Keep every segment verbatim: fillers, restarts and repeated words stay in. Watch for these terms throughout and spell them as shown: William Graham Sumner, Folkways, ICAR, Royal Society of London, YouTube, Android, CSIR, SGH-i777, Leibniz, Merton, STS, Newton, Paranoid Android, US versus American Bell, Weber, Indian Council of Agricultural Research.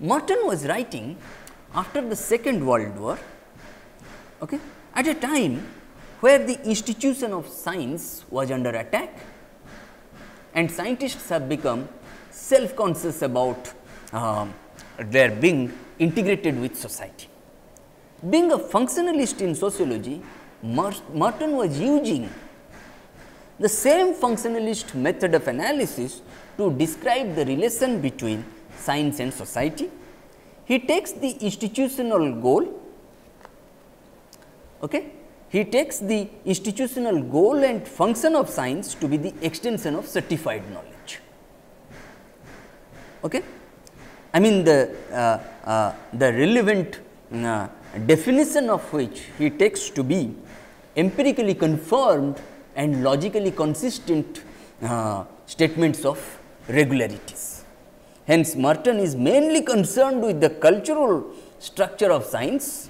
Merton was writing after the Second World War, okay, at a time where the institution of science was under attack and scientists have become self conscious about uh, their being integrated with society. Being a functionalist in sociology, Merton was using the same functionalist method of analysis to describe the relation between science and society. He takes the institutional goal, okay, he takes the institutional goal and function of science to be the extension of certified knowledge. Okay. I mean the, uh, uh, the relevant uh, definition of which he takes to be empirically confirmed and logically consistent uh, statements of regularities. Hence, Merton is mainly concerned with the cultural structure of science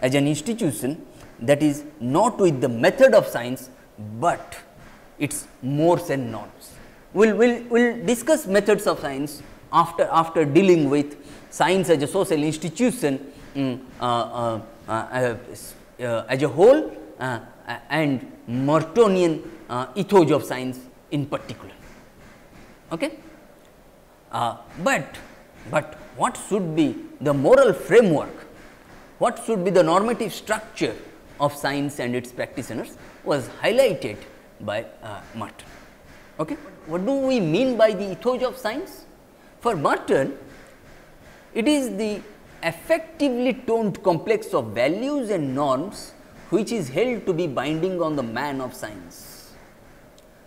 as an institution, that is not with the method of science, but its mores and norms. We will we'll, we'll discuss methods of science after, after dealing with science as a social institution um, uh, uh, uh, uh, uh, as a whole uh, uh, and Mertonian uh, ethos of science in particular. Okay? Uh, but, but what should be the moral framework, what should be the normative structure of science and its practitioners was highlighted by uh, Merton. Okay. What do we mean by the ethos of science? For Merton, it is the affectively toned complex of values and norms which is held to be binding on the man of science.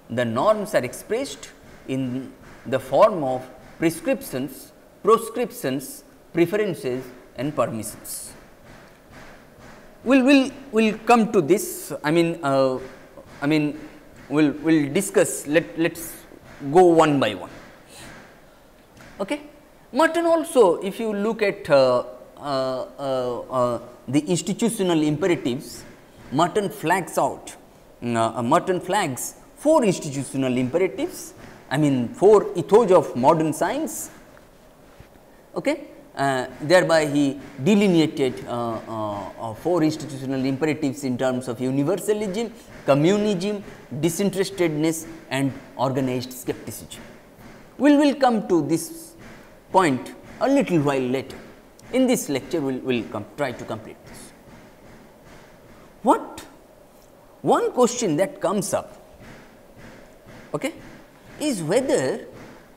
The norms are expressed in the form of prescriptions, proscriptions, preferences and permissions. We will we'll, we'll come to this, I mean, uh, I mean we will we'll discuss, let us go one by one. Okay. Merton also, if you look at uh, uh, uh, uh, the institutional imperatives, Merton flags out, uh, Merton flags four institutional imperatives. I mean four ethos of modern science, okay. Uh, thereby he delineated uh, uh, uh, four institutional imperatives in terms of universalism, communism, disinterestedness and organized skepticism. We will we'll come to this point a little while later. In this lecture we will we'll come try to complete this. What one question that comes up, okay, is whether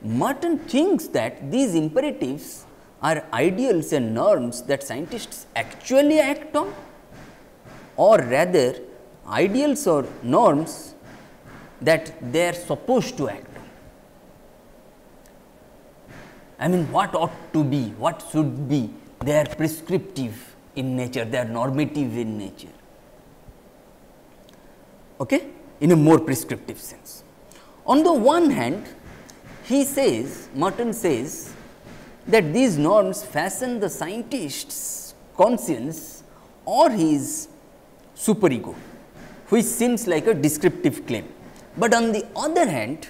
Merton thinks that these imperatives are ideals and norms that scientists actually act on, or rather ideals or norms that they are supposed to act on. I mean, what ought to be, what should be, they are prescriptive in nature, they are normative in nature, okay, in a more prescriptive sense. On the one hand, he says, Merton says that these norms fasten the scientist's conscience or his superego, which seems like a descriptive claim. But on the other hand,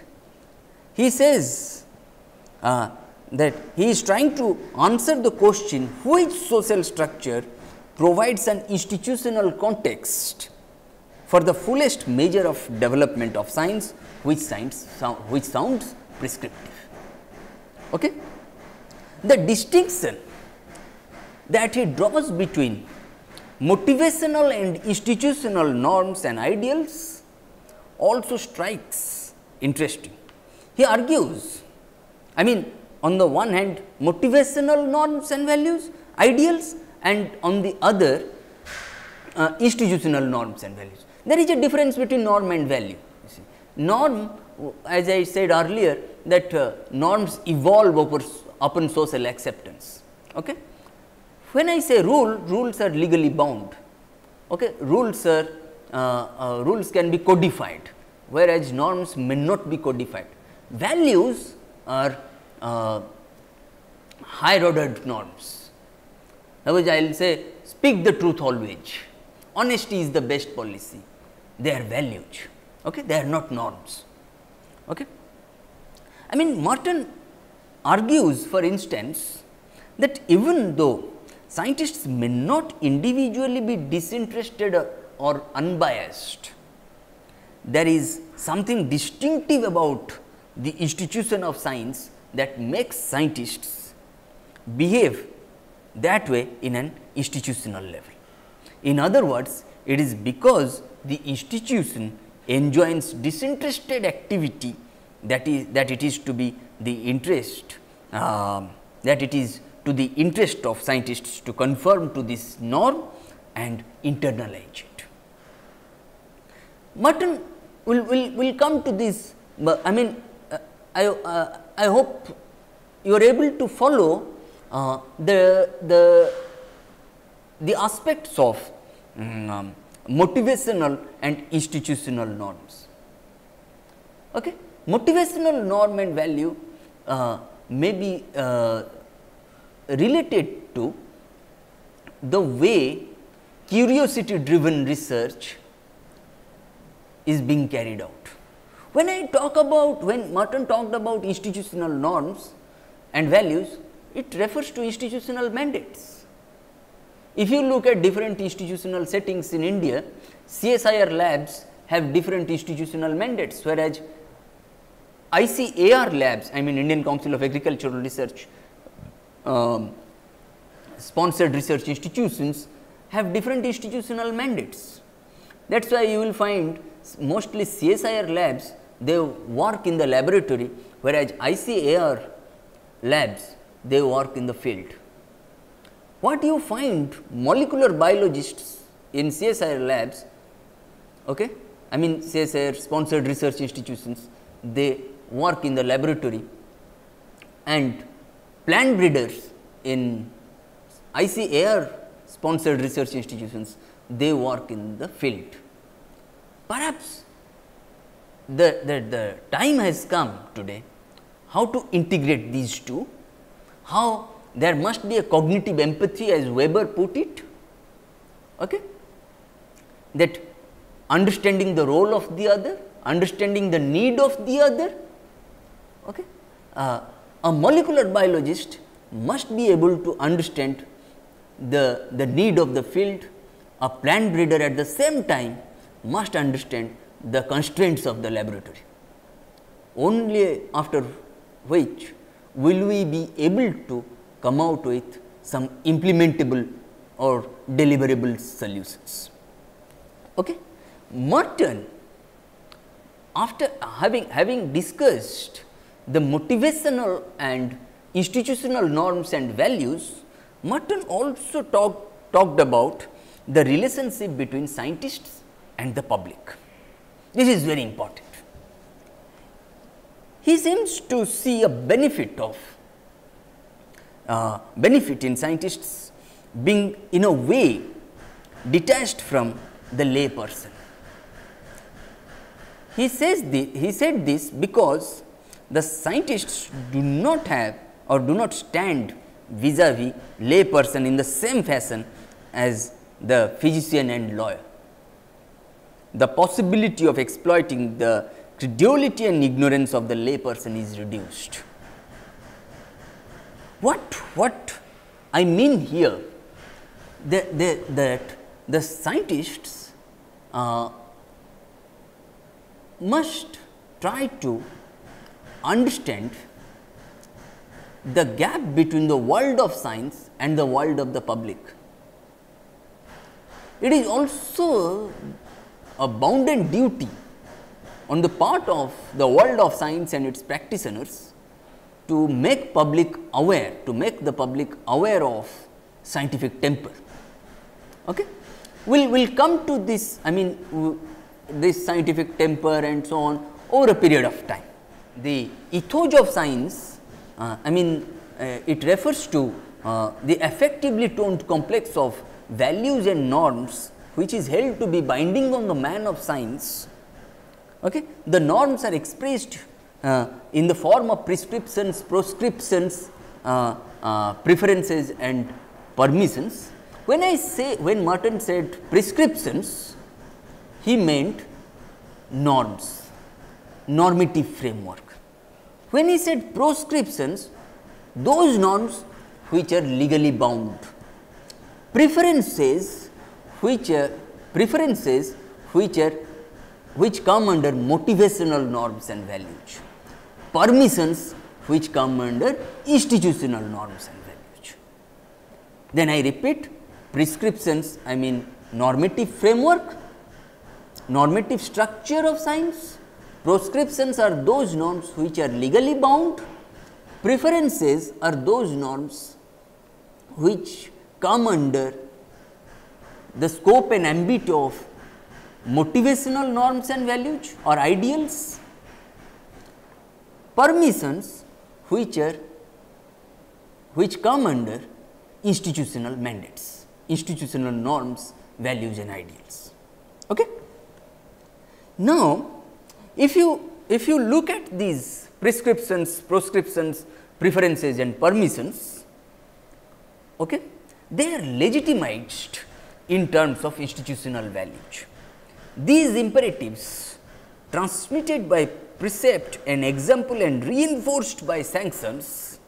he says uh, that he is trying to answer the question, which social structure provides an institutional context for the fullest measure of development of science, which science sound, which sounds prescriptive. Okay. The distinction that he draws between motivational and institutional norms and ideals also strikes interesting. He argues, I mean on the one hand motivational norms and values, ideals, and on the other uh, institutional norms and values. There is a difference between norm and value. You see. Norm, as I said earlier, that uh, norms evolve over, upon social acceptance. Okay? When I say rule, rules are legally bound. Okay? Rules are uh, uh, rules can be codified, whereas norms may not be codified. Values are uh, higher ordered norms. Otherwise, I will say speak the truth always, honesty is the best policy. They are values. Okay? They are not norms. Okay? I mean, Merton argues, for instance, that even though scientists may not individually be disinterested or, or unbiased, there is something distinctive about the institution of science that makes scientists behave that way in an institutional level. In other words, it is because the institution enjoins disinterested activity that is that it is to be the interest uh, that it is to the interest of scientists to conform to this norm and internalize it. Merton will will will come to this. I mean, uh, I uh, I hope you are able to follow uh, the the the aspects of um, motivational and institutional norms. Okay? Motivational norm and value uh, may be uh, related to the way curiosity driven research is being carried out. When I talk about, when Merton talked about institutional norms and values, it refers to institutional mandates. If you look at different institutional settings in India, C S I R labs have different institutional mandates, whereas I C A R labs, I mean Indian Council of Agricultural Research um, sponsored research institutions have different institutional mandates. That is why you will find mostly C S I R labs, they work in the laboratory, whereas I C A R labs, they work in the field. What you find molecular biologists in C S I R labs, okay? I mean C S I R sponsored research institutions, they work in the laboratory, and plant breeders in I C A R sponsored research institutions, they work in the field. Perhaps the, the, the time has come today how to integrate these two, how there must be a cognitive empathy, as Weber put it, okay? That understanding the role of the other, understanding the need of the other. Okay? Uh, a molecular biologist must be able to understand the, the need of the field, a plant breeder at the same time must understand the constraints of the laboratory. Only after which will we be able to come out with some implementable or deliverable solutions. Okay? Merton, after having, having discussed the motivational and institutional norms and values, Merton also talk, talked about the relationship between scientists and the public. This is very important. He seems to see a benefit of Uh, benefit in scientists being in a way detached from the lay person. He says this, he said this because the scientists do not have or do not stand vis-a-vis lay person in the same fashion as the physician and lawyer. The possibility of exploiting the credulity and ignorance of the lay person is reduced. What, what I mean here, the, the, that the scientists uh, must try to understand the gap between the world of science and the world of the public. It is also a bounden duty on the part of the world of science and its practitioners to make public aware, to make the public aware of scientific temper. Okay? We'll, we'll come to this, I mean, this scientific temper and so on over a period of time. The ethos of science, uh, I mean, uh, it refers to uh, the effectively toned complex of values and norms which is held to be binding on the man of science. Okay? The norms are expressed uh, in the form of prescriptions, proscriptions, uh, uh, preferences and permissions. When I say, when Merton said prescriptions, he meant norms, normative framework. When he said proscriptions, those norms which are legally bound. Preferences which are preferences which are which come under motivational norms and values, permissions which come under institutional norms and values. Then I repeat, prescriptions, I mean normative framework, normative structure of science. Proscriptions are those norms which are legally bound. Preferences are those norms which come under the scope and ambit of motivational norms and values or ideals. Permissions which are which come under institutional mandates, institutional norms, values and ideals. Okay? Now, if you if you look at these prescriptions, proscriptions, preferences and permissions, okay, they are legitimized in terms of institutional values. These imperatives transmitted by precept and example and reinforced by sanctions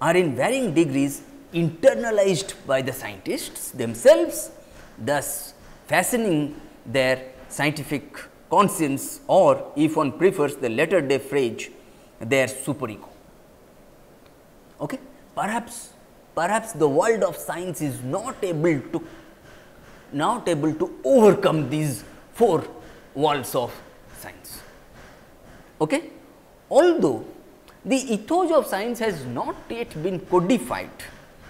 are in varying degrees internalized by the scientists themselves, thus fastening their scientific conscience, or if one prefers the latter day phrase, their superego. Okay? Perhaps, perhaps the world of science is not able to, not able to overcome these four walls of science. Okay? Although the ethos of science has not yet been codified,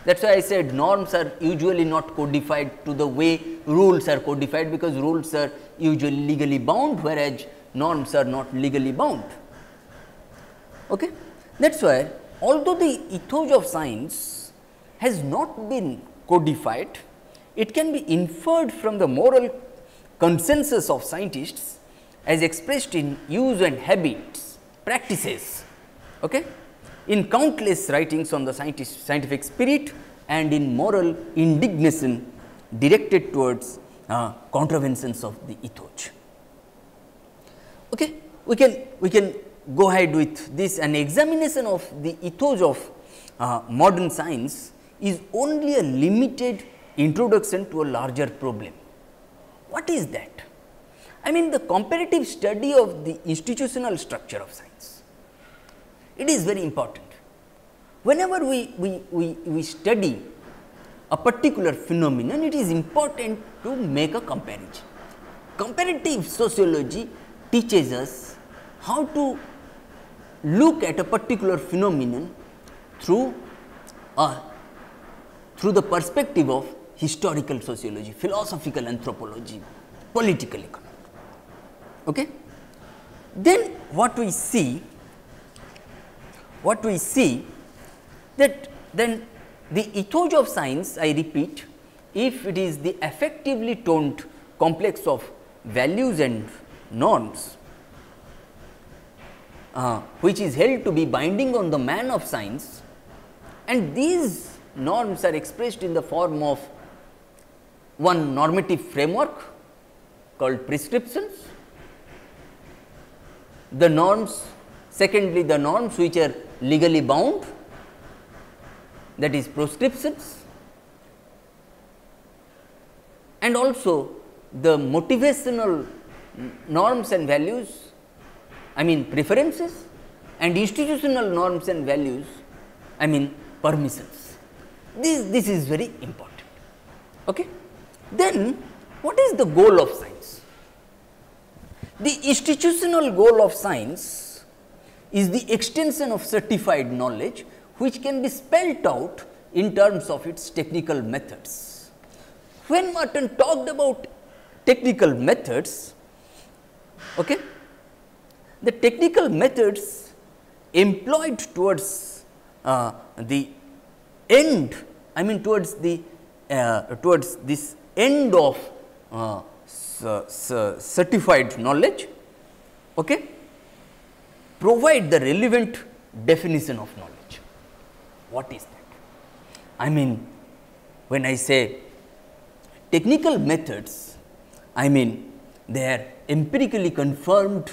that is why I said norms are usually not codified to the way rules are codified, because rules are usually legally bound, whereas norms are not legally bound. Okay? That is why although the ethos of science has not been codified, it can be inferred from the moral consensus of scientists as expressed in use and habits, practices, okay, in countless writings on the scientific spirit and in moral indignation directed towards uh, contraventions of the ethos. Okay. We can, we can go ahead with this. An examination of the ethos of uh, modern science is only a limited introduction to a larger problem. What is that? I mean, the comparative study of the institutional structure of science. It is very important. Whenever we, we, we, we study a particular phenomenon, it is important to make a comparison. Comparative sociology teaches us how to look at a particular phenomenon through, uh, through the perspective of historical sociology, philosophical anthropology, political economy. Okay? Then what we see, what we see that then the ethos of science, I repeat, if it is the effectively toned complex of values and norms, uh, which is held to be binding on the man of science, and these norms are expressed in the form of one normative framework called prescriptions, the norms, secondly the norms which are legally bound, that is proscriptions, and also the motivational norms and values, I mean preferences, and institutional norms and values, I mean permissions. This, this is very important. Okay? Then what is the goal of science? The institutional goal of science is the extension of certified knowledge, which can be spelt out in terms of its technical methods. When Merton talked about technical methods, okay, the technical methods employed towards uh, the end, I mean towards the uh, towards this end of uh, certified knowledge, okay, provide the relevant definition of knowledge. What is that? I mean, when I say technical methods, I mean they are empirically confirmed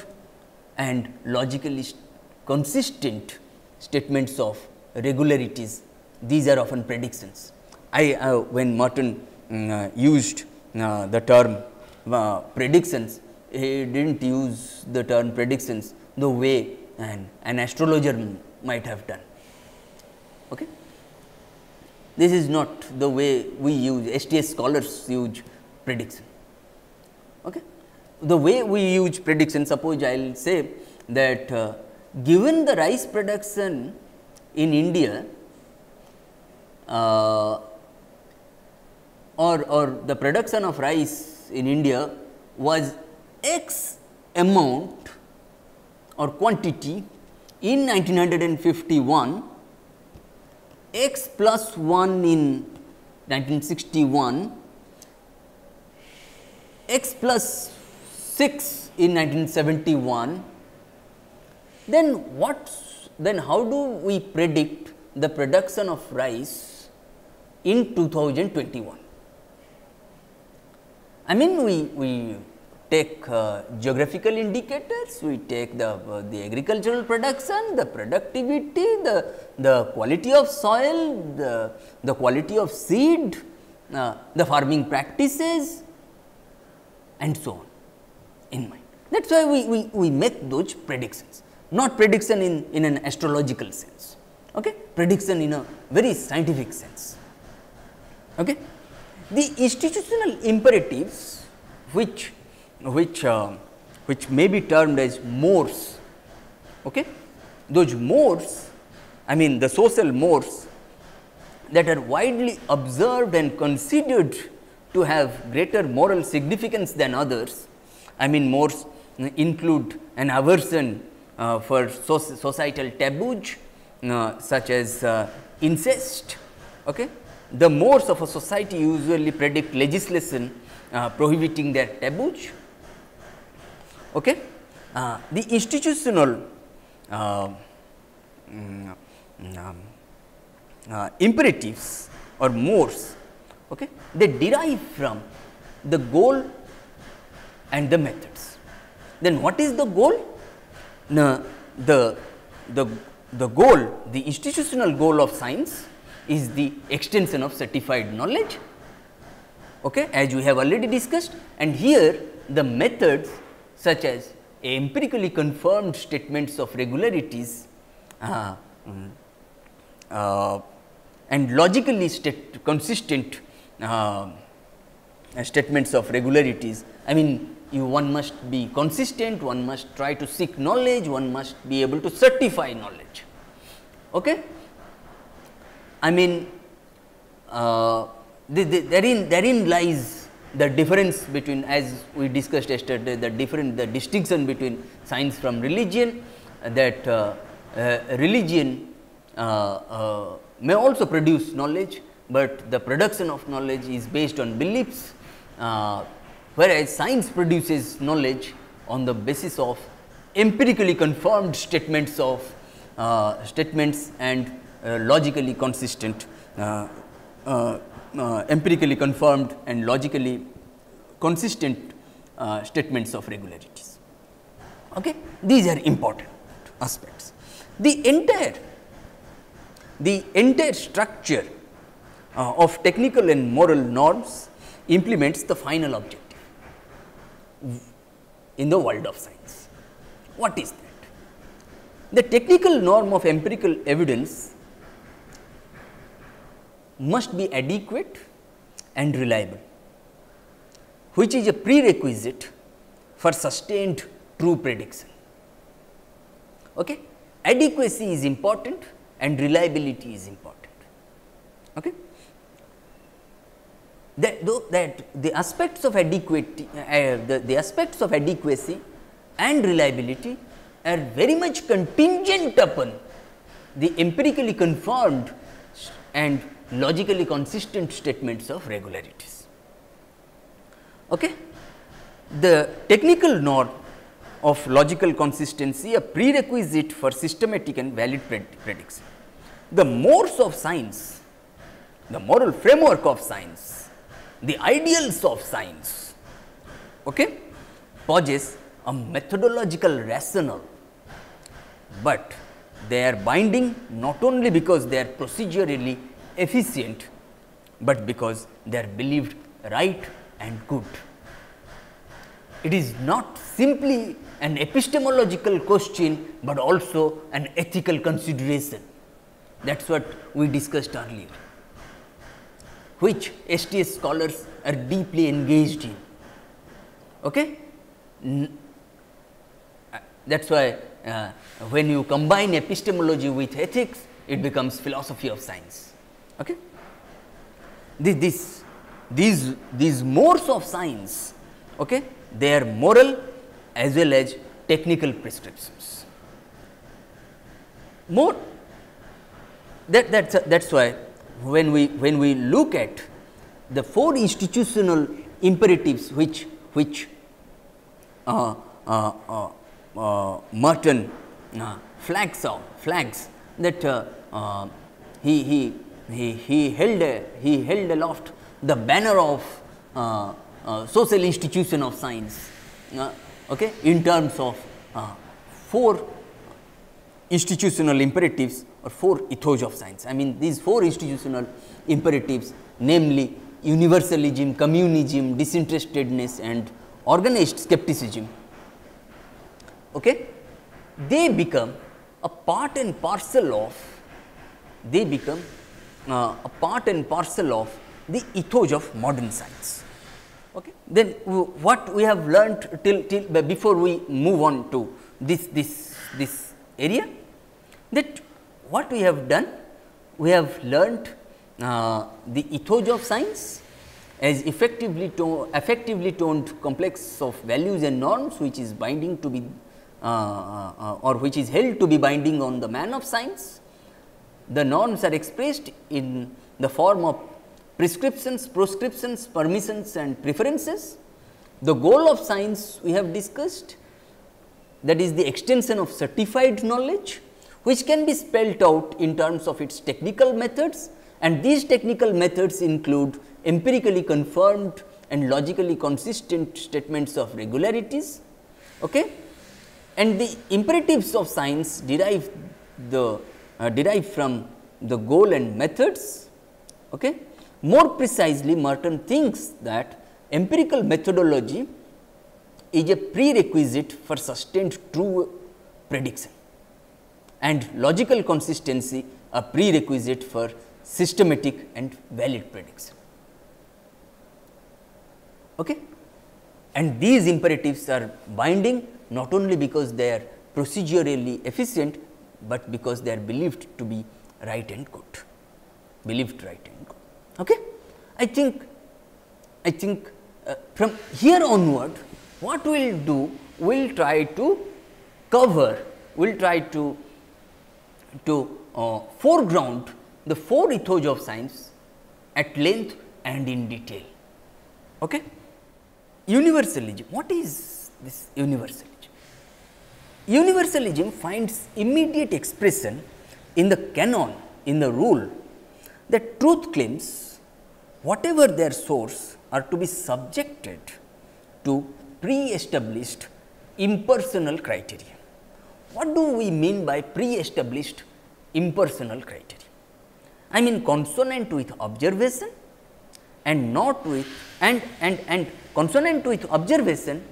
and logically st consistent statements of regularities. These are often predictions. I uh, when Merton um, uh, used uh, the term Uh, predictions, he did not use the term predictions the way an, an astrologer might have done. Okay? This is not the way we use, S T S scholars use prediction. Okay? The way we use prediction, suppose I will say that uh, given the rice production in India uh, or, or the production of rice in India was X amount or quantity in nineteen fifty-one, X plus one in nineteen sixty-one, X plus six in nineteen seventy-one, then what, then how do we predict the production of rice in two thousand twenty-one? I mean, we, we take uh, geographical indicators, we take the, uh, the agricultural production, the productivity, the, the quality of soil, the, the quality of seed, uh, the farming practices and so on in mind. That is why we, we, we make those predictions, not prediction in, in an astrological sense, okay? Prediction in a very scientific sense. Okay? The institutional imperatives which which uh, which may be termed as mores, okay, those mores, I mean the social mores that are widely observed and considered to have greater moral significance than others. I mean mores include an aversion uh, for societal taboos uh, such as uh, incest, okay. The mores of a society usually predict legislation uh, prohibiting their taboos. Okay? Uh, the institutional uh, um, uh, imperatives or mores, okay, they derive from the goal and the methods. Then what is the goal? No, the, the, the goal, the institutional goal of science is the extension of certified knowledge, okay, as we have already discussed, and here the methods such as empirically confirmed statements of regularities uh, uh, and logically state consistent uh, statements of regularities. I mean, you one must be consistent, one must try to seek knowledge, one must be able to certify knowledge. Okay? I mean, uh, the, the, therein, therein lies the difference between, as we discussed yesterday, the different, the distinction between science from religion, uh, that uh, uh, religion uh, uh, may also produce knowledge, but the production of knowledge is based on beliefs, uh, whereas science produces knowledge on the basis of empirically confirmed statements of uh, statements and Uh, logically consistent, uh, uh, uh, empirically confirmed and logically consistent uh, statements of regularities. Okay? These are important aspects. The entire, the entire structure uh, of technical and moral norms implements the final objective in the world of science. What is that? The technical norm of empirical evidence must be adequate and reliable, which is a prerequisite for sustained true prediction. Okay? adequacy is important and reliability is important. Okay? That, though, that the aspects of adequacy, uh, the, the aspects of adequacy and reliability are very much contingent upon the empirically confirmed and logically consistent statements of regularities. Okay? The technical norm of logical consistency, a prerequisite for systematic and valid prediction. The mores of science, the moral framework of science, the ideals of science, okay, possess a methodological rationale, but they are binding not only because they are procedurally efficient, but because they are believed right and good. It is not simply an epistemological question, but also an ethical consideration. That is what we discussed earlier, which S T S scholars are deeply engaged in. Okay? That is why uh, when you combine epistemology with ethics, it becomes philosophy of science. Okay? This, this, these, these mores of science, okay, they are moral as well as technical prescriptions. More that that's a, that's why when we when we look at the four institutional imperatives which which uh, uh, uh, uh, Merton uh, flags out flags that uh, uh, he he he he held a, he held aloft the banner of uh, Uh, social institution of science, uh, okay, in terms of uh, four institutional imperatives or four ethos of science. I mean, these four institutional imperatives, namely universalism, communism, disinterestedness and organized skepticism, okay, they become a part and parcel of, they become uh, a part and parcel of the ethos of modern science. Okay. Then what we have learnt till, till before we move on to this, this, this area, that what we have done, we have learnt uh, the ethos of science as effectively to, effectively toned complex of values and norms, which is binding to be uh, uh, or which is held to be binding on the man of science. The norms are expressed in the form of prescriptions, proscriptions, permissions and preferences. The goal of science we have discussed, that is the extension of certified knowledge, which can be spelt out in terms of its technical methods, and these technical methods include empirically confirmed and logically consistent statements of regularities. Okay? And the imperatives of science derive, the, uh, derive from the goal and methods. Okay? More precisely, Merton thinks that empirical methodology is a prerequisite for sustained true prediction and logical consistency a prerequisite for systematic and valid prediction. Okay? And these imperatives are binding not only because they are procedurally efficient, but because they are believed to be right and good, believed right and good. Okay. I think, I think uh, from here onward, what we will do, we will try to cover, we will try to, to uh, foreground the four ethos of science at length and in detail. Okay. Universalism, what is this universalism? Universalism finds immediate expression in the canon, in the rule, that truth claims, whatever their source, are to be subjected to pre-established impersonal criteria. What do we mean by pre-established impersonal criteria? I mean consonant with observation and not with and and and consonant with observation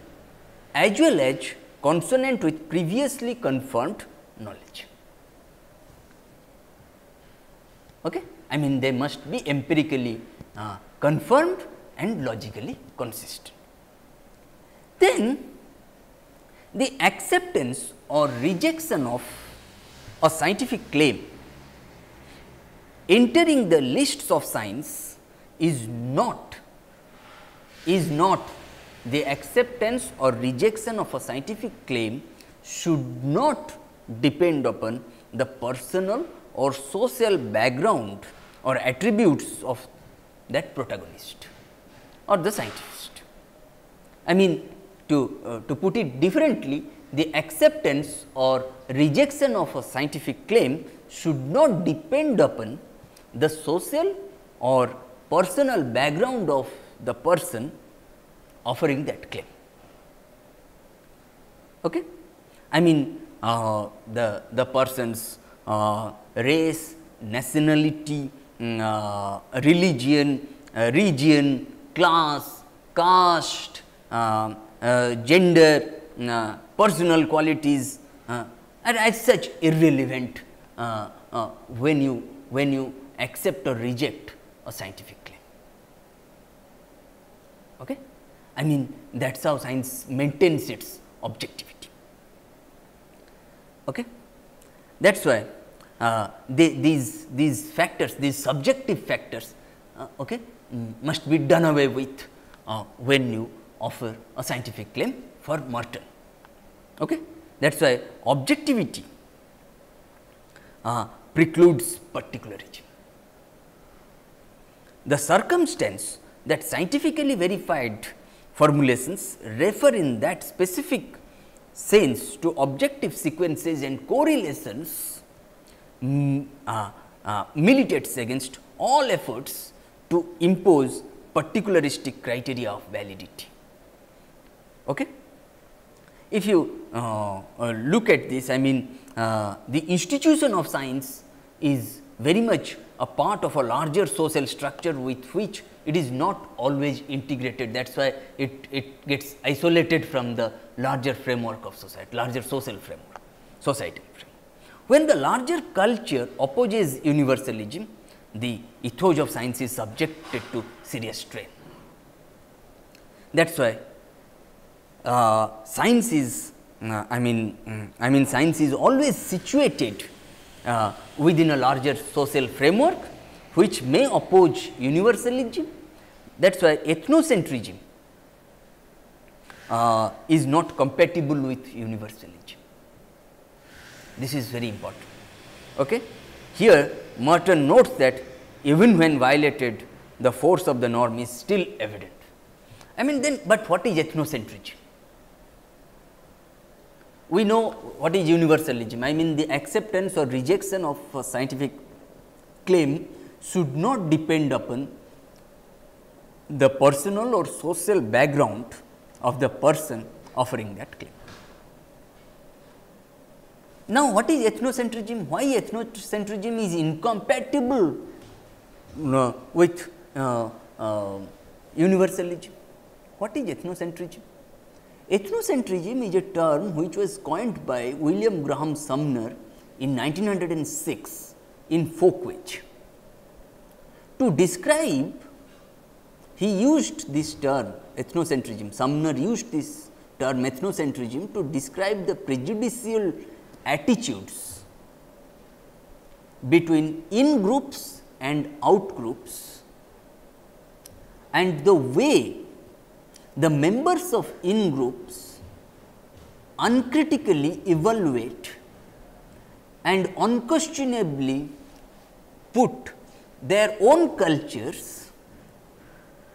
as well as consonant with previously confirmed knowledge. Okay? I mean, they must be empirically uh, confirmed and logically consistent. Then the acceptance or rejection of a scientific claim entering the lists of science is not is not the acceptance or rejection of a scientific claim should not depend upon the personal or social background or attributes of that protagonist or the scientist. I mean, to, uh, to put it differently, the acceptance or rejection of a scientific claim should not depend upon the social or personal background of the person offering that claim. Okay? I mean, uh, the, the person's uh, race, nationality, uh, religion, uh, region, class, caste, uh, uh, gender, uh, personal qualities uh, are as such irrelevant uh, uh, when you when you accept or reject a scientific claim. Okay? I mean, that is how science maintains its objectivity. Okay? That is why uh, they, these, these factors, these subjective factors uh, okay, must be done away with uh, when you offer a scientific claim for Merton. Okay? That is why objectivity uh, precludes particularism. The circumstance that scientifically verified formulations refer in that specific sense to objective sequences and correlations mm, uh, uh, militates against all efforts to impose particularistic criteria of validity. Okay? If you uh, uh, look at this, I mean, uh, the institution of science is very much a part of a larger social structure with which it is not always integrated. That is why it, it gets isolated from the larger framework of society, larger social framework, societal framework. When the larger culture opposes universalism, the ethos of science is subjected to serious strain. That is why uh, science is, uh, I mean, um, I mean science is always situated Uh, within a larger social framework, which may oppose universalism. That is why ethnocentrism uh, is not compatible with universalism. This is very important. Okay? Here, Merton notes that even when violated, the force of the norm is still evident. I mean, then, but what is ethnocentrism? We know what is universalism. I mean, the acceptance or rejection of a scientific claim should not depend upon the personal or social background of the person offering that claim. Now, what is ethnocentrism? Why ethnocentrism is incompatible no. with uh, uh, universalism? What is ethnocentrism? Ethnocentrism is a term which was coined by William Graham Sumner in nineteen oh six in Folkways. To describe, he used this term ethnocentrism, Sumner used this term ethnocentrism to describe the prejudicial attitudes between in groups and out groups and the way the members of in groups uncritically evaluate and unquestionably put their own cultures,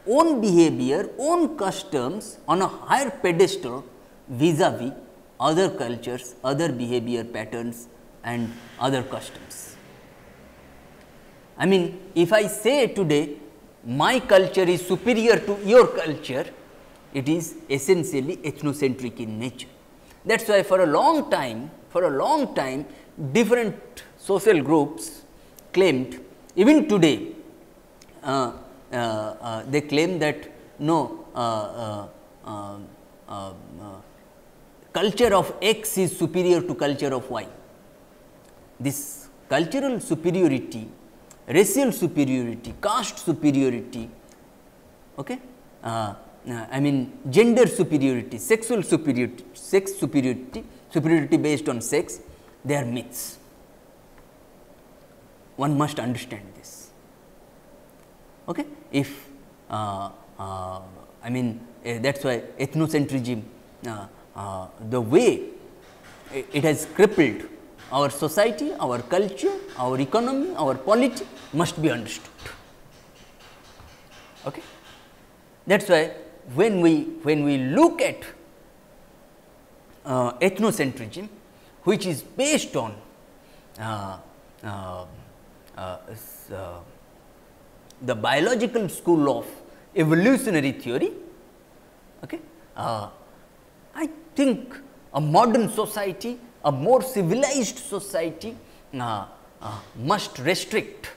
own behavior, own customs on a higher pedestal vis-a-vis other cultures, other behavior patterns and other customs. I mean, if I say today my culture is superior to your culture, it is essentially ethnocentric in nature. That is why for a long time, for a long time different social groups claimed, even today uh, uh, uh, they claim that no, uh, uh, uh, uh, uh, culture of X is superior to culture of Y. This cultural superiority, racial superiority, caste superiority, okay, uh, Uh, I mean gender superiority, sexual superiority, sex superiority, superiority based on sex, they are myths. one must understand this. Okay? If uh, uh, I mean uh, that is why ethnocentrism, uh, uh, the way it, it has crippled our society, our culture, our economy, our polity must be understood. Okay? That is why when we when we look at uh, ethnocentrism, which is based on uh, uh, uh, uh, the biological school of evolutionary theory, okay, uh, I think a modern society, a more civilized society uh, uh, must restrict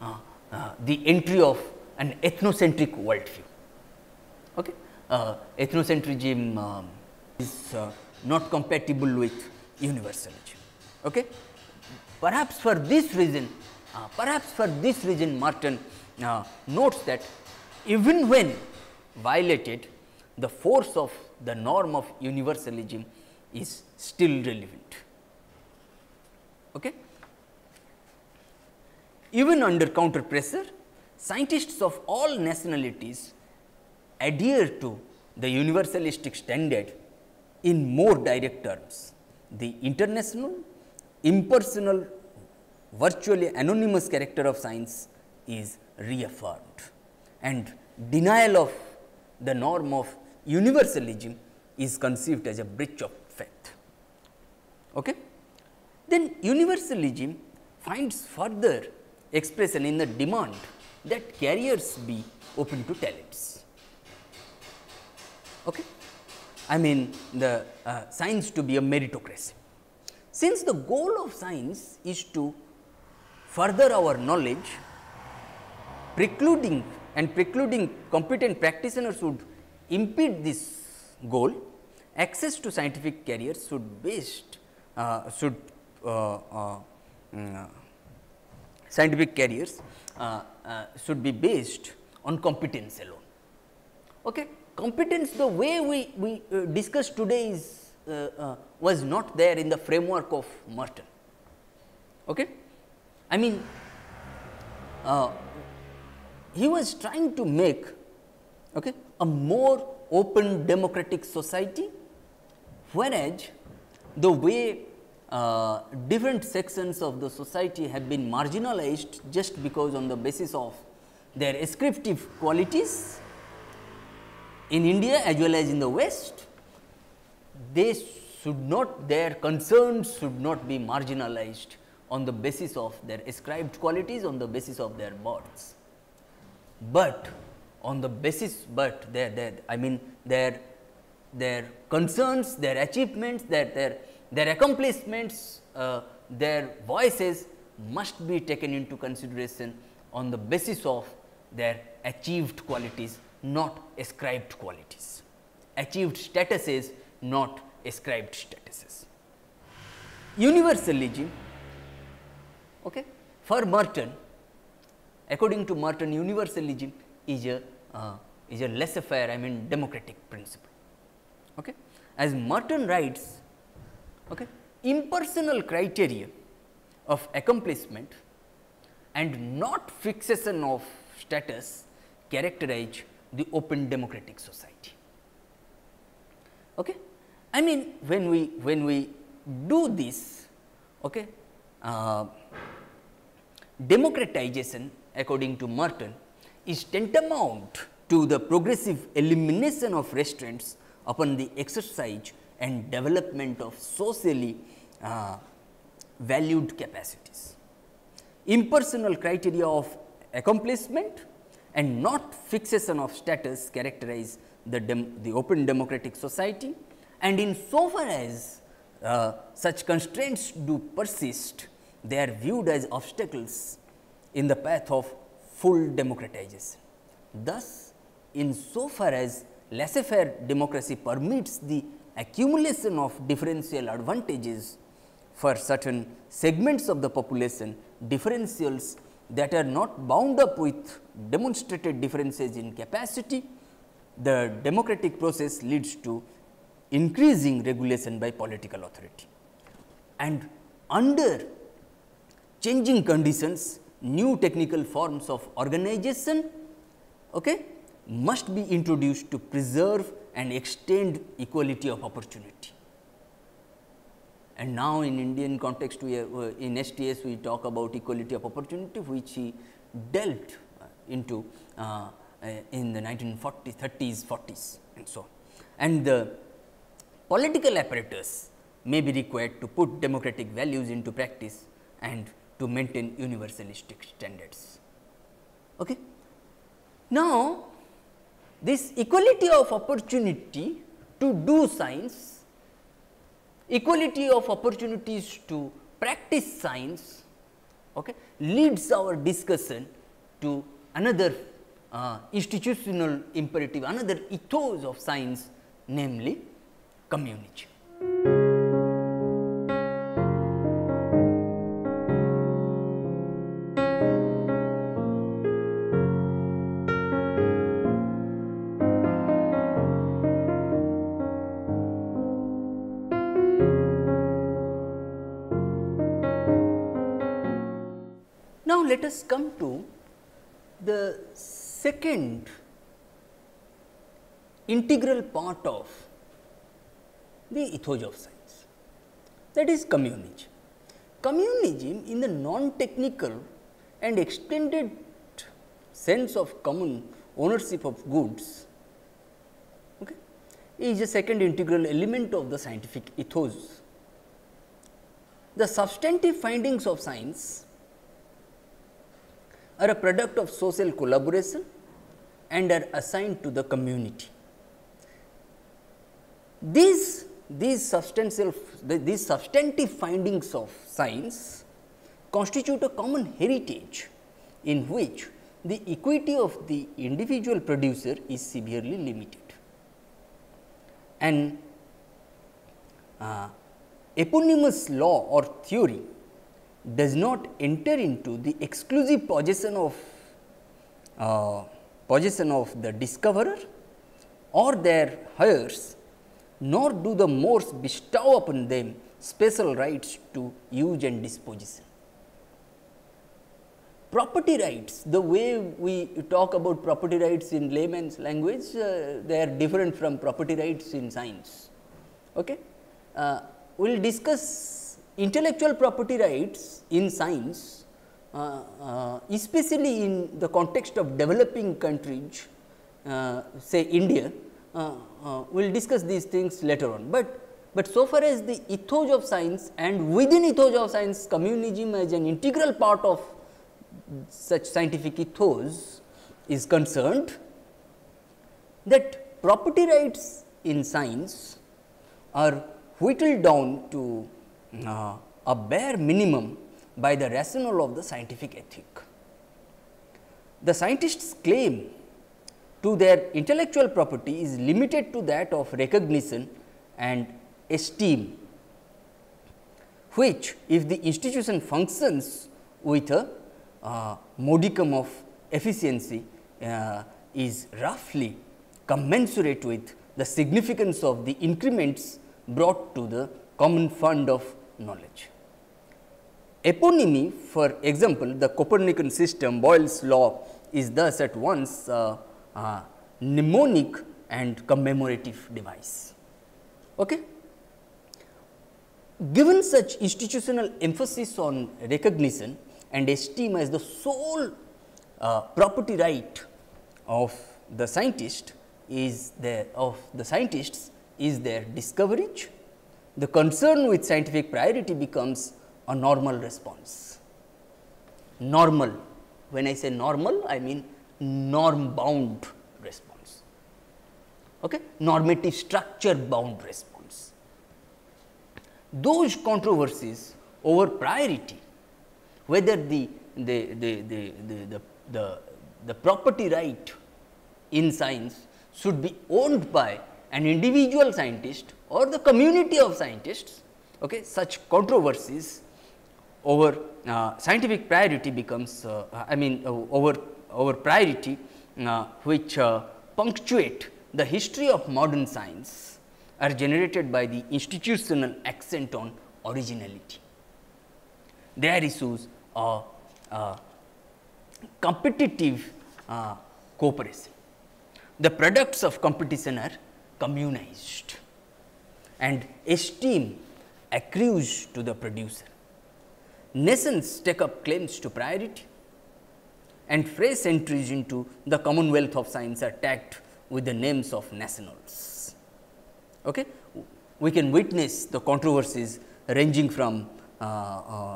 uh, uh, the entry of an ethnocentric worldview. Okay. Uh, ethnocentrism um, is uh, not compatible with universalism. Okay. Perhaps for this reason, uh, perhaps for this reason Merton uh, notes that even when violated, the force of the norm of universalism is still relevant. Okay. Even under counter pressure, scientists of all nationalities adhere to the universalistic standard in more direct terms. The international, impersonal, virtually anonymous character of science is reaffirmed, and denial of the norm of universalism is conceived as a breach of faith. Okay? Then universalism finds further expression in the demand that careers be open to talents. Okay? I mean the uh, science to be a meritocracy. Since the goal of science is to further our knowledge, precluding and precluding competent practitioners would impede this goal, access to scientific careers should based uh, should uh, uh, uh, scientific careers uh, uh, should be based on competence alone. Okay. Competence, the way we, we uh, discussed today is uh, uh, was not there in the framework of Merton. Okay? I mean, uh, he was trying to make, okay, a more open democratic society, whereas the way uh, different sections of the society have been marginalized just because on the basis of their ascriptive qualities, in India as well as in the West, they should not, their concerns should not be marginalized on the basis of their ascribed qualities, on the basis of their births, but on the basis, but their, their I mean their, their concerns, their achievements, their, their, their accomplishments, uh, their voices must be taken into consideration on the basis of their achieved qualities, not ascribed qualities, achieved statuses, not ascribed statuses. Universalism, okay, for Merton, according to Merton, universalism is a uh, is a laissez-faire, I mean democratic principle. Okay. As Merton writes, okay, impersonal criteria of accomplishment and not fixation of status characterize the open democratic society. Okay? I mean, when we when we do this, okay, uh, democratization according to Merton is tantamount to the progressive elimination of restraints upon the exercise and development of socially uh, valued capacities. Impersonal criteria of accomplishment and not fixation of status characterize the, dem, the open democratic society, and in so far as uh, such constraints do persist, they are viewed as obstacles in the path of full democratization. Thus, in so far as laissez-faire democracy permits the accumulation of differential advantages for certain segments of the population, differentials that are not bound up with demonstrated differences in capacity, the democratic process leads to increasing regulation by political authority. And under changing conditions, new technical forms of organization okay, must be introduced to preserve and extend equality of opportunity. And now, in Indian context, we have, uh, in S T S we talk about equality of opportunity, which he dealt uh, into uh, uh, in the nineteen forties, thirties, forties and so on. And the political apparatus may be required to put democratic values into practice and to maintain universalistic standards. Okay. Now, this equality of opportunity to do science, equality of opportunities to practice science okay, leads our discussion to another uh, institutional imperative, another ethos of science, namely community. Now, let us come to the second integral part of the ethos of science, that is communism. Communism in the non-technical and extended sense of common ownership of goods okay, is a second integral element of the scientific ethos. The substantive findings of science are a product of social collaboration and are assigned to the community. These, these, substantial, these substantive findings of science constitute a common heritage in which the equity of the individual producer is severely limited. An uh, eponymous law or theory does not enter into the exclusive possession of uh, possession of the discoverer or their heirs, nor do the Moors bestow upon them special rights to use and disposition. Property rights, the way we talk about property rights in layman's language, uh, they are different from property rights in science. Okay? Uh, we will discuss intellectual property rights in science, uh, uh, especially in the context of developing countries, uh, say India, uh, uh, we will discuss these things later on. But, but so far as the ethos of science and within ethos of science, communism as an integral part of such scientific ethos is concerned, that property rights in science are whittled down to Uh, a bare minimum by the rationale of the scientific ethic. The scientists' claim to their intellectual property is limited to that of recognition and esteem, which if the institution functions with a uh, modicum of efficiency uh, is roughly commensurate with the significance of the increments brought to the common fund of knowledge. Eponymy, for example, the Copernican system, Boyle's law, is thus at once a uh, uh, mnemonic and commemorative device. Okay? Given such institutional emphasis on recognition and esteem as the sole uh, property right of the scientist is their of the scientists is their discovery, the concern with scientific priority becomes a normal response. Normal, when I say normal, I mean norm bound response, okay? Normative structure bound response. Those controversies over priority, whether the, the, the, the, the, the, the, the property right in science should be owned by an individual scientist or the community of scientists, okay, such controversies over uh, scientific priority becomes, uh, I mean uh, over, over priority uh, which uh, punctuate the history of modern science are generated by the institutional accent on originality. Their issues or uh, competitive uh, cooperation. The products of competition are communized and esteem accrues to the producer. Nations take up claims to priority and fresh entries into the Commonwealth of Science are tagged with the names of nationals. Okay? We can witness the controversies ranging from uh,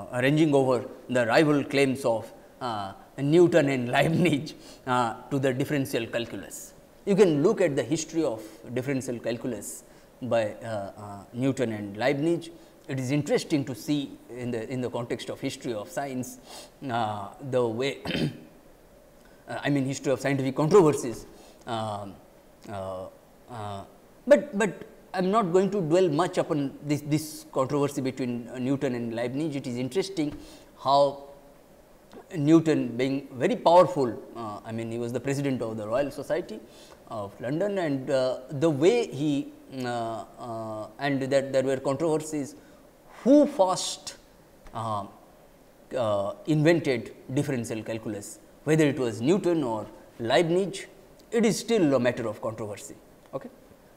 uh, ranging over the rival claims of uh, Newton and Leibniz uh, to the differential calculus. You can look at the history of differential calculus by uh, uh, Newton and Leibniz. It is interesting to see in the in the context of history of science uh, the way uh, I mean history of scientific controversies. Uh, uh, uh, but but I am not going to dwell much upon this this controversy between uh, Newton and Leibniz. It is interesting how Newton, being very powerful, uh, I mean he was the president of the Royal Society of London, and uh, the way he uh, uh, and that there were controversies who first uh, uh, invented differential calculus, whether it was Newton or Leibniz. It is still a matter of controversy, okay?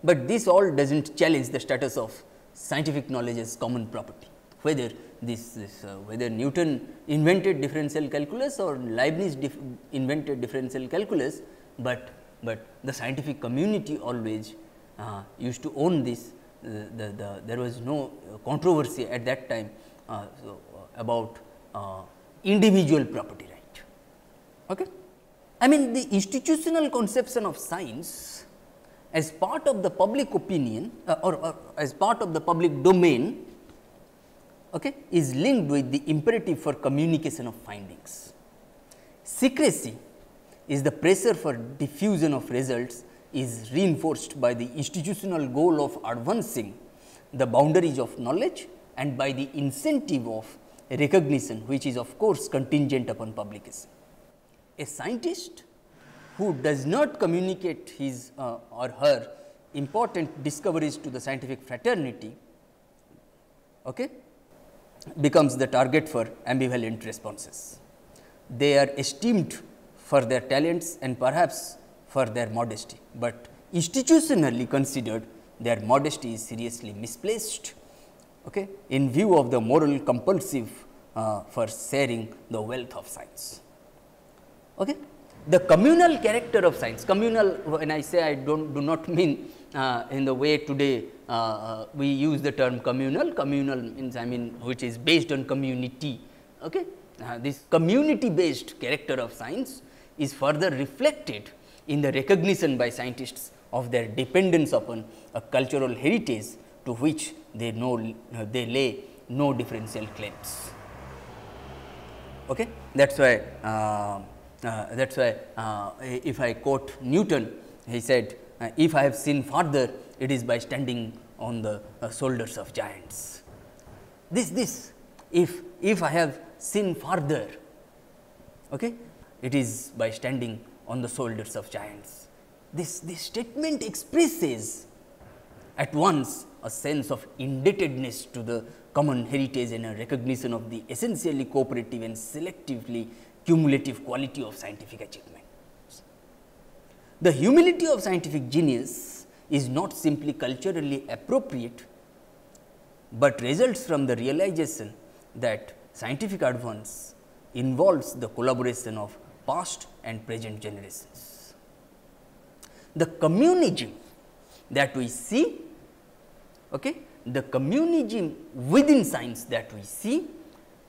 But this all does not challenge the status of scientific knowledge as common property, whether this, this uh, whether Newton invented differential calculus or Leibniz dif invented differential calculus, but, but the scientific community always uh, used to own this, uh, the, the, there was no controversy at that time uh, so, uh, about uh, individual property right. Okay? I mean the institutional conception of science as part of the public opinion uh, or, or as part of the public domain, okay, is linked with the imperative for communication of findings. Secrecy is the pressure for diffusion of results is reinforced by the institutional goal of advancing the boundaries of knowledge and by the incentive of recognition, which is of course contingent upon publication. A scientist who does not communicate his uh, or her important discoveries to the scientific fraternity, okay, becomes the target for ambivalent responses. They are esteemed for their talents and perhaps for their modesty, but institutionally considered, their modesty is seriously misplaced, okay, in view of the moral compulsive uh, for sharing the wealth of science. Okay. The communal character of science, communal when I say I do not do not mean uh, in the way today uh, uh, we use the term communal, communal means I mean which is based on community. Okay. Uh, this community based character of science is further reflected in the recognition by scientists of their dependence upon a cultural heritage to which they, know, uh, they lay no differential claims. Okay. That is why uh, Uh, that is why uh, if I quote Newton, he said, uh, if I have seen farther, it is by standing on the uh, shoulders of giants. This, this, if, if I have seen farther, okay, it is by standing on the shoulders of giants. This, this statement expresses at once a sense of indebtedness to the common heritage and a recognition of the essentially cooperative and selectively cumulative quality of scientific achievement. The humility of scientific genius is not simply culturally appropriate, but results from the realization that scientific advance involves the collaboration of past and present generations. The communism that we see, okay, the communism within science that we see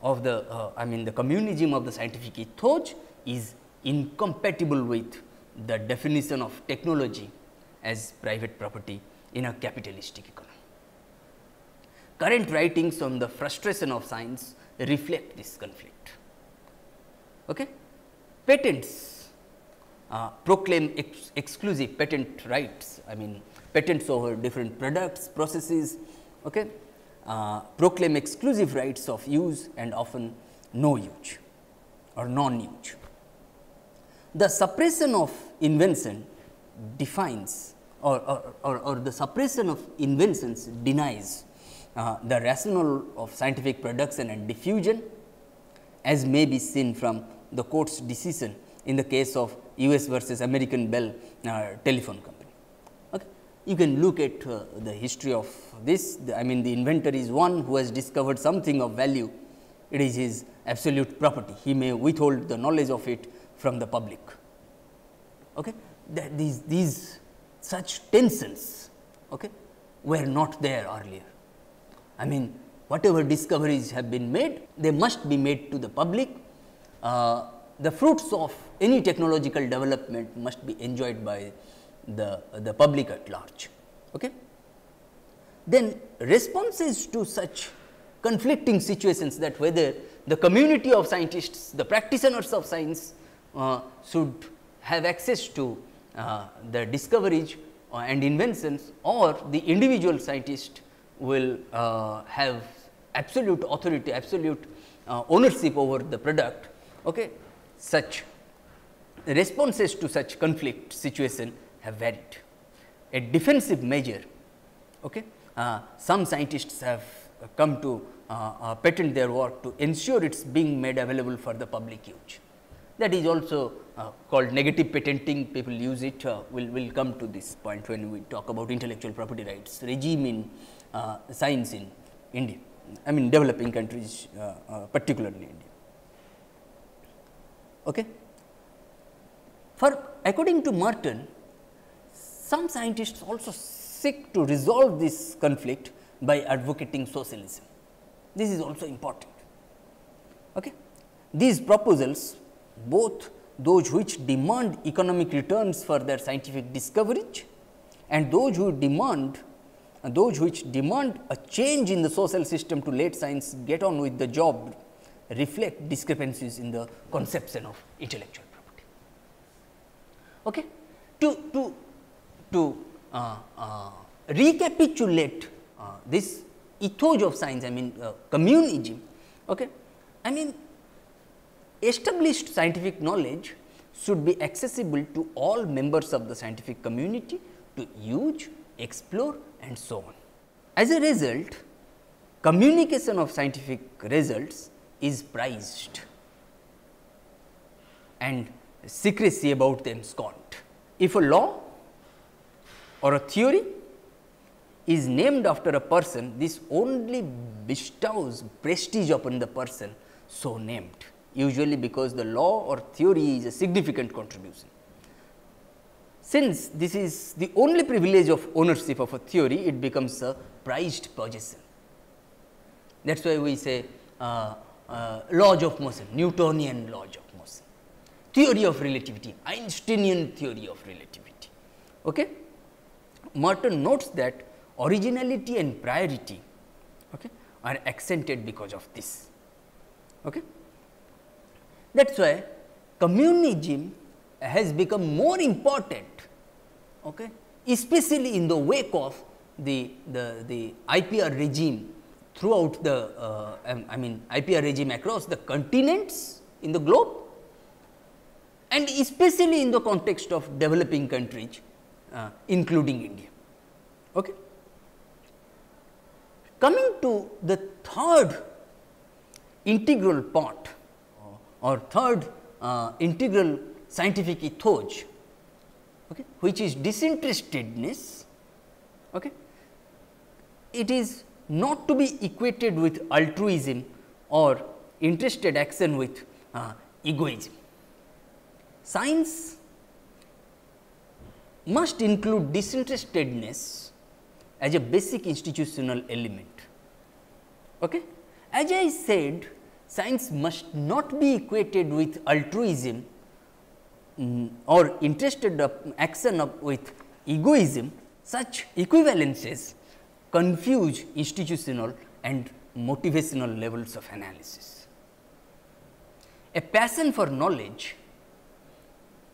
of the uh, I mean the communism of the scientific ethos is incompatible with the definition of technology as private property in a capitalistic economy. Current writings on the frustration of science reflect this conflict. Okay? Patents uh, proclaim ex exclusive patent rights, I mean patents over different products, processes, okay? Uh, proclaim exclusive rights of use and often no use or non-use. The suppression of invention defines or, or, or, or the suppression of inventions denies uh, the rationale of scientific production and diffusion as may be seen from the court's decision in the case of U S versus American Bell uh, telephone company. Okay. You can look at uh, the history of this. The, I mean, the inventor is one who has discovered something of value. It is his absolute property. He may withhold the knowledge of it from the public. Okay. The, these, these such tensions okay, were not there earlier. I mean, whatever discoveries have been made, they must be made to the public. Uh, the fruits of any technological development must be enjoyed by the, uh, the public at large. Okay. Then responses to such conflicting situations, that whether the community of scientists, the practitioners of science uh, should have access to uh, the discoveries uh, and inventions, or the individual scientist will uh, have absolute authority, absolute uh, ownership over the product. Okay. Such responses to such conflict situation have varied. A defensive measure, okay, uh, some scientists have come to uh, uh, patent their work to ensure it is being made available for the public use. That is also uh, called negative patenting. People use it. Uh, we will we'll come to this point when we talk about intellectual property rights regime in uh, science in India, I mean developing countries, uh, uh, particularly India. Okay. For according to Merton, some scientists also seek to resolve this conflict by advocating socialism. This is also important. Okay. These proposals, both those which demand economic returns for their scientific discoveries and those who demand and those which demand a change in the social system to let science get on with the job, reflect discrepancies in the conception of intellectual property. Okay. To, to, to uh, uh, recapitulate uh, this ethos of science, I mean uh, communism, okay, I mean established scientific knowledge should be accessible to all members of the scientific community to use, explore and so on. As a result, communication of scientific results is prized and secrecy about them scorned. If a law or a theory is named after a person, this only bestows prestige upon the person so named, usually because the law or theory is a significant contribution. Since this is the only privilege of ownership of a theory, it becomes a prized possession. That is why we say uh, Uh, laws of motion, Newtonian laws of motion, theory of relativity, Einsteinian theory of relativity. Okay. Merton notes that originality and priority okay, are accented because of this. Okay. That is why communism has become more important, okay, especially in the wake of the, the, the I P R regime. Throughout the uh, um, I mean I P R regime across the continents in the globe, and especially in the context of developing countries uh, including India. Okay. Coming to the third integral part or third uh, integral scientific ethos, okay, which is disinterestedness. Okay. It is not to be equated with altruism or interested action with uh, egoism. Science must include disinterestedness as a basic institutional element. Okay? As I said, science must not be equated with altruism um, or interested of action of with egoism. Such equivalences confuse institutional and motivational levels of analysis. A passion for knowledge,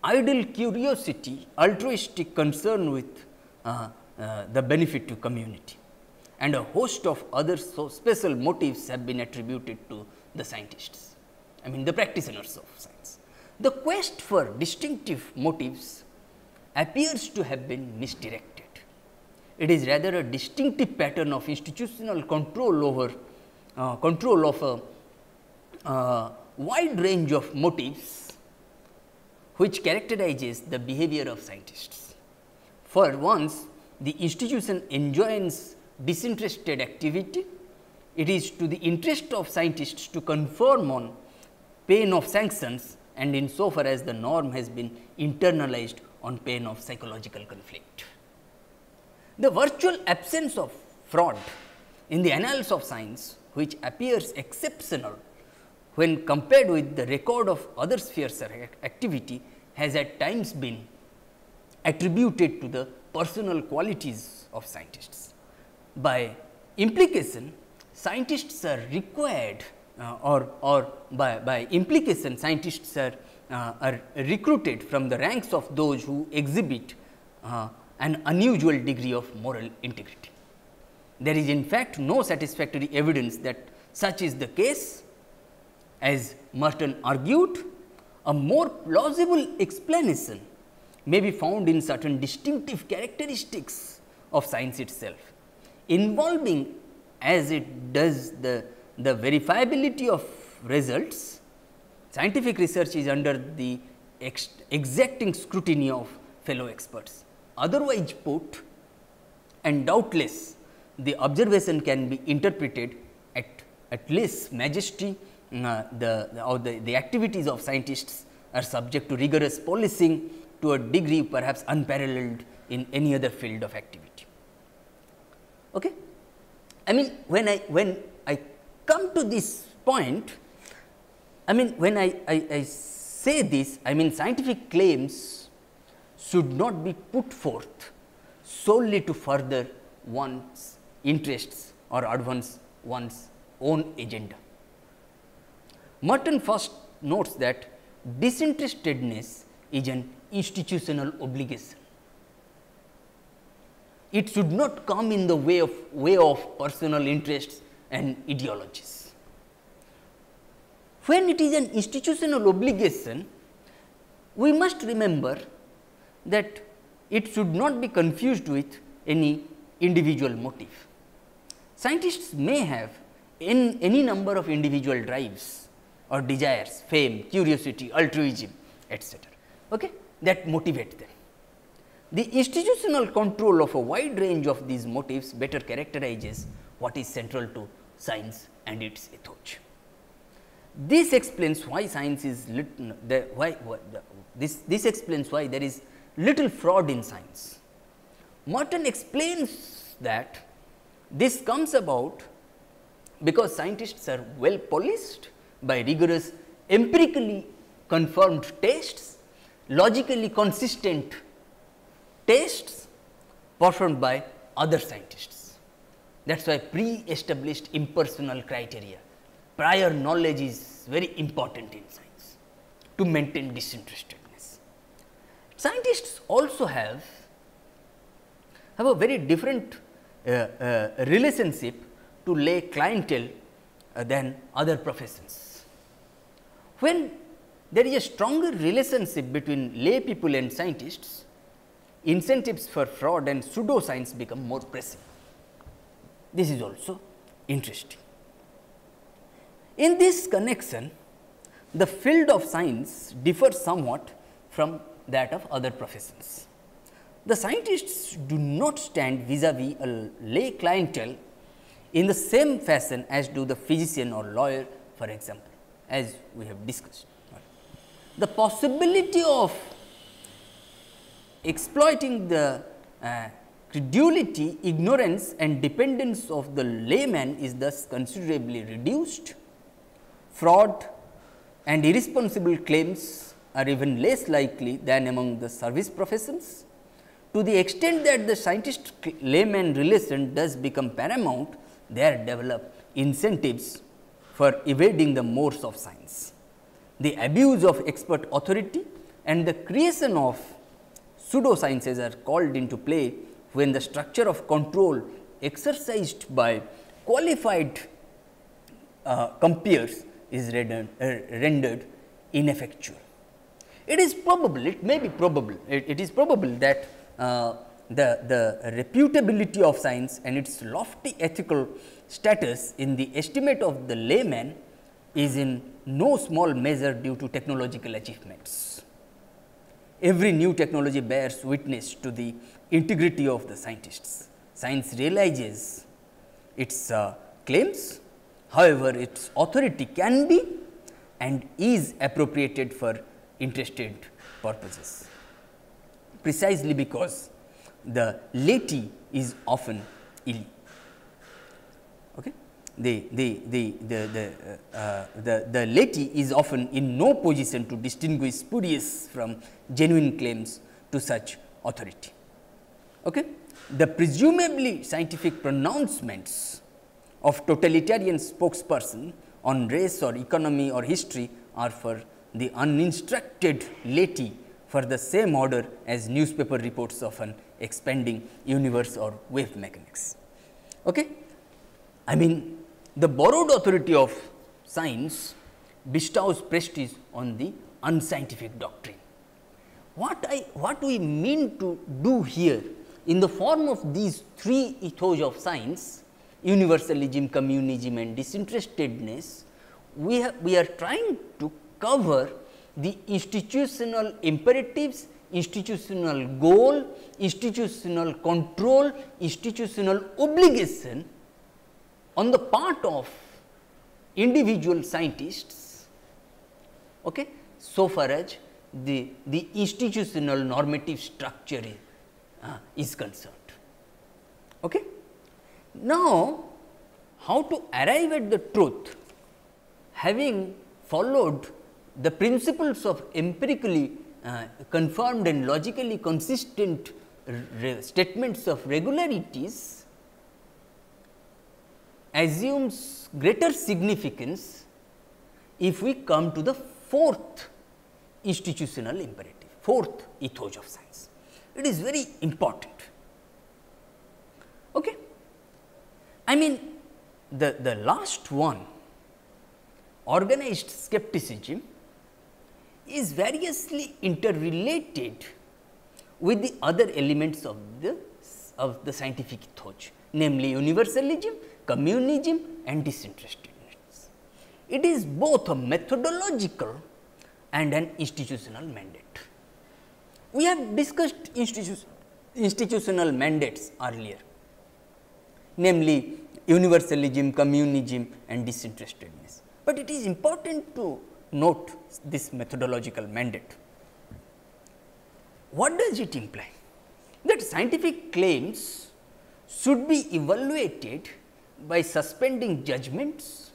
idle curiosity, altruistic concern with uh, uh, the benefit to community and a host of other so special motives have been attributed to the scientists, I mean the practitioners of science. The quest for distinctive motives appears to have been misdirected. It is rather a distinctive pattern of institutional control over uh, control of a, uh, wide range of motives which characterizes the behavior of scientists. For once, the institution enjoins disinterested activity. It is to the interest of scientists to conform on pain of sanctions and in so far as the norm has been internalized on pain of psychological conflict. The virtual absence of fraud in the annals of science, which appears exceptional when compared with the record of other spheres of activity, has at times been attributed to the personal qualities of scientists. By implication, scientists are required uh, or, or by, by implication scientists are, uh, are recruited from the ranks of those who exhibit uh, an unusual degree of moral integrity. There is in fact no satisfactory evidence that such is the case. As Merton argued, a more plausible explanation may be found in certain distinctive characteristics of science itself, involving as it does the, the verifiability of results. Scientific research is under the ex exacting scrutiny of fellow experts. Otherwise put, and doubtless the observation can be interpreted at at least majesty, uh, the, the or the, the activities of scientists are subject to rigorous policing to a degree perhaps unparalleled in any other field of activity. Okay? I mean, when I when I come to this point, I mean when I, I, I say this, I mean scientific claims should not be put forth solely to further one's interests or advance one's own agenda. Merton first notes that disinterestedness is an institutional obligation. It should not come in the way of way of personal interests and ideologies. When it is an institutional obligation, we must remember that it should not be confused with any individual motive. Scientists may have in any number of individual drives or desires, fame, curiosity, altruism, et cetera, okay, that motivate them. The institutional control of a wide range of these motives better characterizes what is central to science and its ethos. This explains why science is little, the, why, why the, this this explains why there is little fraud in science. Merton explains that this comes about because scientists are well policed by rigorous empirically confirmed tests, logically consistent tests performed by other scientists. That is why pre-established impersonal criteria, prior knowledge is very important in science to maintain disinterestedness. Scientists also have have a very different uh, uh, relationship to lay clientele uh, than other professions. When there is a stronger relationship between lay people and scientists, incentives for fraud and pseudoscience become more pressing. This is also interesting. In this connection, the field of science differs somewhat from that of other professions. The scientists do not stand vis-a-vis a lay clientele in the same fashion as do the physician or lawyer, for example, as we have discussed. The possibility of exploiting the uh, credulity, ignorance and dependence of the layman is thus considerably reduced. Fraud and irresponsible claims are even less likely than among the service professions. To the extent that the scientist layman relation does become paramount, there develop incentives for evading the mores of science. The abuse of expert authority and the creation of pseudosciences are called into play when the structure of control exercised by qualified uh, compeers is rendered, uh, rendered ineffectual. It is probable, it may be probable, it, it is probable that Uh, the, the reputability of science and its lofty ethical status in the estimate of the layman is in no small measure due to technological achievements. Every new technology bears witness to the integrity of the scientists. Science realizes its uh, claims, however, its authority can be and is appropriated for interested purposes. Precisely because the laity is often illy. Okay? The, the, the, the, the, uh, the, the laity is often in no position to distinguish spurious from genuine claims to such authority. Okay? The presumably scientific pronouncements of totalitarian spokesperson on race or economy or history are for the uninstructed laity for the same order as newspaper reports of an expanding universe or wave mechanics. Okay? I mean, the borrowed authority of science bestows prestige on the unscientific doctrine. What I, what we mean to do here in the form of these three ethos of science, universalism, communism and disinterestedness, we, have, we are trying to cover the institutional imperatives, institutional goal, institutional control, institutional obligation on the part of individual scientists, okay, so far as the, the institutional normative structure is, uh, is concerned. Okay. Now, how to arrive at the truth, having followed the principles of empirically uh, confirmed and logically consistent statements of regularities, assumes greater significance if we come to the fourth institutional imperative, fourth ethos of science. It is very important. Okay? I mean, the, the last one, organized skepticism, is variously interrelated with the other elements of the, of the scientific ethos, namely universalism, communism and disinterestedness. It is both a methodological and an institutional mandate. We have discussed institu institutional mandates earlier, namely universalism, communism and disinterestedness, but it is important to note this methodological mandate. What does it imply? That scientific claims should be evaluated by suspending judgments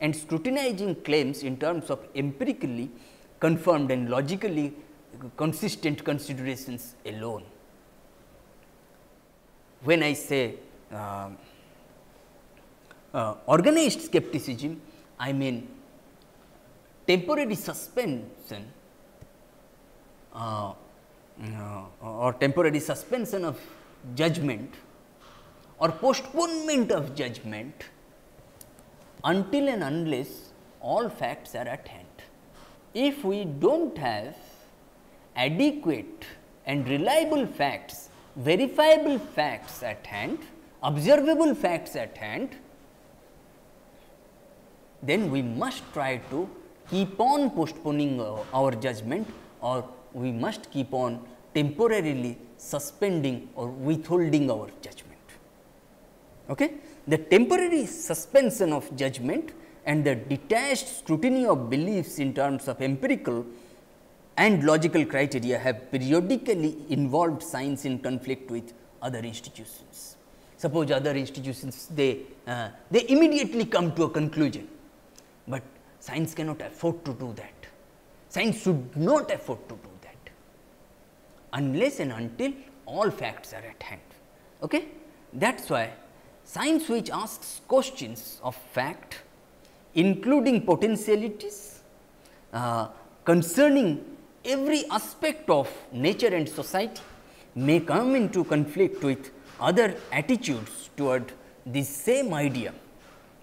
and scrutinizing claims in terms of empirically confirmed and logically consistent considerations alone. When I say uh, uh, organized skepticism, I mean temporary suspension uh, uh, or temporary suspension of judgment or postponement of judgment until and unless all facts are at hand. If we do not have adequate and reliable facts, verifiable facts at hand, observable facts at hand, then we must try to keep on postponing our, our judgment, or we must keep on temporarily suspending or withholding our judgment. Okay. The temporary suspension of judgment and the detached scrutiny of beliefs in terms of empirical and logical criteria have periodically involved science in conflict with other institutions. Suppose other institutions, they, uh, they immediately come to a conclusion, but science cannot afford to do that. Science should not afford to do that unless and until all facts are at hand. Okay? That is why science which asks questions of fact, including potentialities uh, concerning every aspect of nature and society, may come into conflict with other attitudes toward the same idea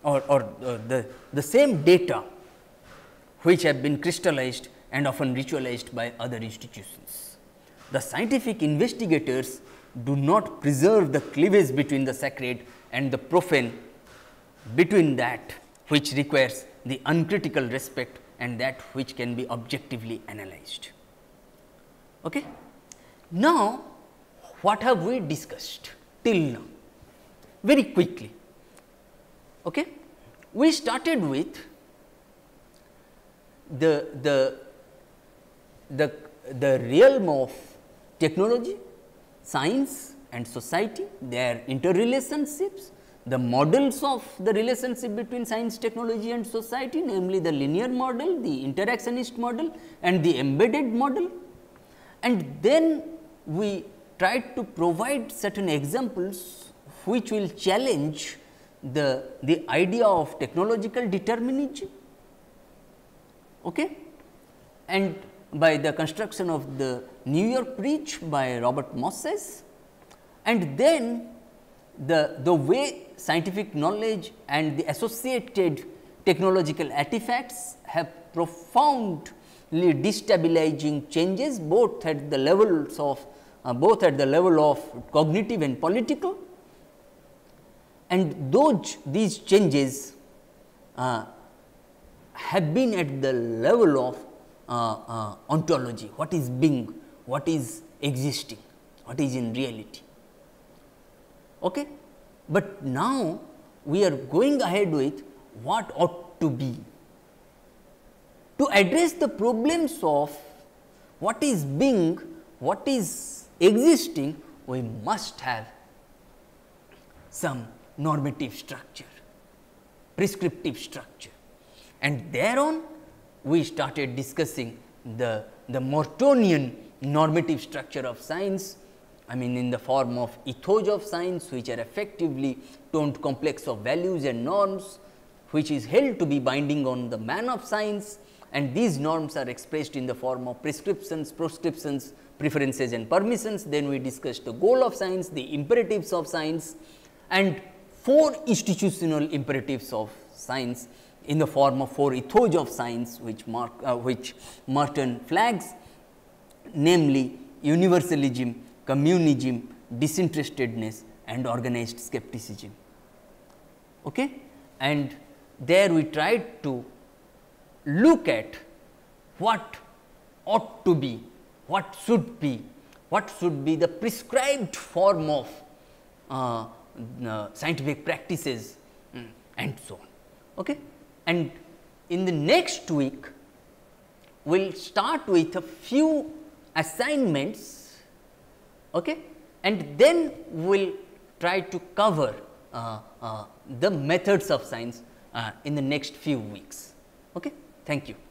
or, or uh, the, the same data which have been crystallized and often ritualized by other institutions. The scientific investigators do not preserve the cleavage between the sacred and the profane, between that which requires the uncritical respect and that which can be objectively analyzed. Okay. Now, what have we discussed till now? Very quickly. Okay. We started with the, the, the, the realm of technology, science and society, their interrelationships, the models of the relationship between science, technology and society, namely the linear model, the interactionist model and the embedded model. And then we tried to provide certain examples which will challenge the, the idea of technological determinism, okay? And by the construction of the New York Bridge by Robert Moses, and then the, the way scientific knowledge and the associated technological artifacts have profoundly destabilizing changes both at the levels of uh, both at the level of cognitive and political, and those these changes uh, have been at the level of uh, uh, ontology, what is being, what is existing, what is in reality. Okay? But now, we are going ahead with what ought to be, to address the problems of what is being, what is existing, we must have some normative structure, prescriptive structure. And thereon, we started discussing the, the Mertonian normative structure of science, I mean in the form of ethos of science, which are effectively toned complex of values and norms, which is held to be binding on the man of science, and these norms are expressed in the form of prescriptions, proscriptions, preferences and permissions. Then we discussed the goal of science, the imperatives of science and four institutional imperatives of science in the form of four ethos of science, which Mark, uh, which Merton flags, namely universalism, communism, disinterestedness and organized skepticism. Okay? And there we tried to look at what ought to be, what should be, what should be the prescribed form of uh, uh, scientific practices um, and so on. Okay? And in the next week, we will start with a few assignments, okay? And then we will try to cover uh, uh, the methods of science uh, in the next few weeks. Okay? Thank you.